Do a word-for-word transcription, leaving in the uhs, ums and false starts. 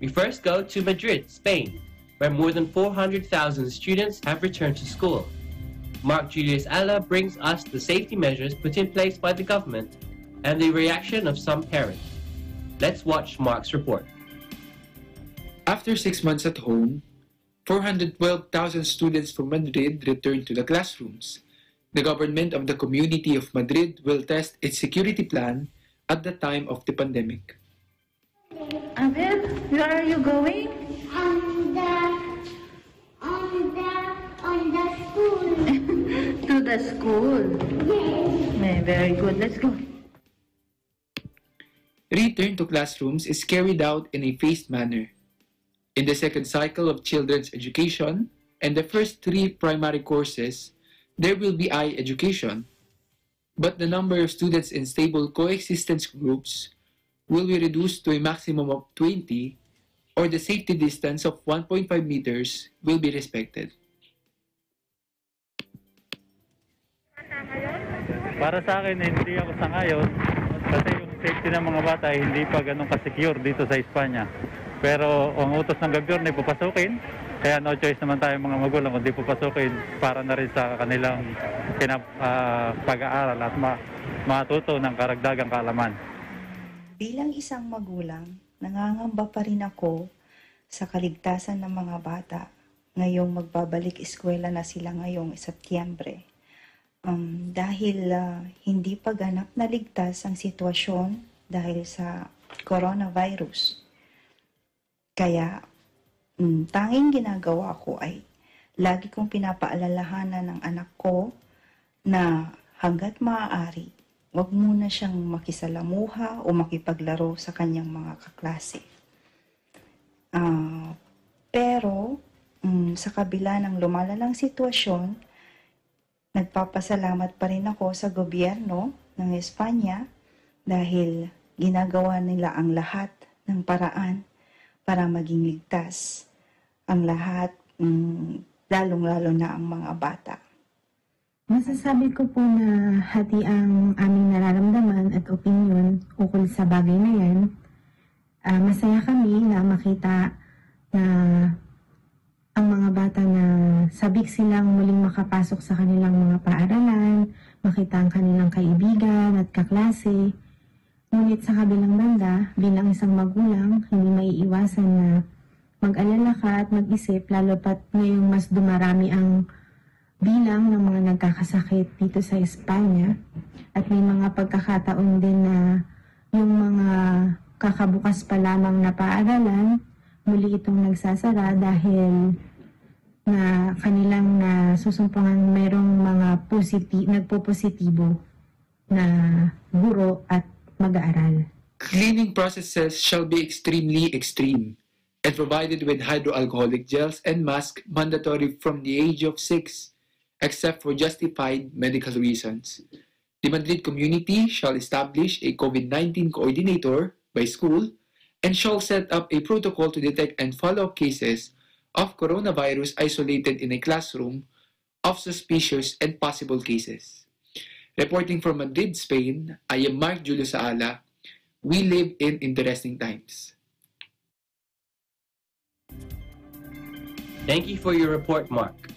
We first go to Madrid, Spain, where more than four hundred thousand students have returned to school. Mark Julius Alla brings us the safety measures put in place by the government and the reaction of some parents. Let's watch Mark's report. After six months at home, four hundred twelve thousand students from Madrid returned to the classrooms. The government of the Community of Madrid will test its security plan at the time of the pandemic. Abel, where are you going? On the, on the, on the school. To the school? Yes. Very good. Let's go. Return to classrooms is carried out in a phased manner. In the second cycle of children's education and the first three primary courses, there will be I education, but the number of students in stable coexistence groups will be reduced to a maximum of twenty, or the safety distance of one point five meters will be respected. Para sa akin, hindi ako sangayon kasi yung safety ng mga bata hindi pa ganun ka-secure dito sa Espanya. Pero ang utos ng gobyerno ay pupasukin, kaya no choice naman tayo mga magulang kundi pupasukin para na rin sa kanilang kinap, uh, pag-aaral at ma matuto ng karagdagang kaalaman. Bilang isang magulang, nangangamba pa rin ako sa kaligtasan ng mga bata ngayong magbabalik eskwela na sila ngayong Setyembre. Um, dahil uh, hindi pa ganap na ligtas ang sitwasyon dahil sa coronavirus. Kaya, mm, tanging ginagawa ko ay lagi kong pinapaalalahanan ng anak ko na hanggat maaari, wag muna siyang makisalamuha o makipaglaro sa kanyang mga kaklase. Uh, pero, mm, sa kabila ng lumalalang sitwasyon, nagpapasalamat pa rin ako sa gobyerno ng Espanya dahil ginagawa nila ang lahat ng paraan para maging ligtas ang lahat, um, lalong-lalo na ang mga bata. Masasabi ko po na hati ang aming nararamdaman at opinyon ukol sa bagay na yan. Uh, masaya kami na makita na ang mga bata na sabik silang muling makapasok sa kanilang mga paaralan, makita ang kanilang kaibigan at kaklase. Ngunit sa kabilang banda, bilang isang magulang, hindi maiiwasan na mag-alala ka at mag-isip lalo pat ngayong mas dumarami ang bilang ng mga nagkakasakit dito sa Espanya at may mga pagkakataon din na yung mga kakabukas pa lamang na paaralan, muli itong nagsasara dahil na kanilang nasusumpungan merong mga positi- nagpo-positibo na guro at mag-aaral. Cleaning processes shall be extremely extreme and provided with hydroalcoholic gels and masks mandatory from the age of six, except for justified medical reasons. The Madrid community shall establish a COVID nineteen coordinator by school and shall set up a protocol to detect and follow up cases of coronavirus isolated in a classroom of suspicious and possible cases. Reporting from Madrid, Spain, I am Mark Julio Saala. We live in interesting times. Thank you for your report, Mark.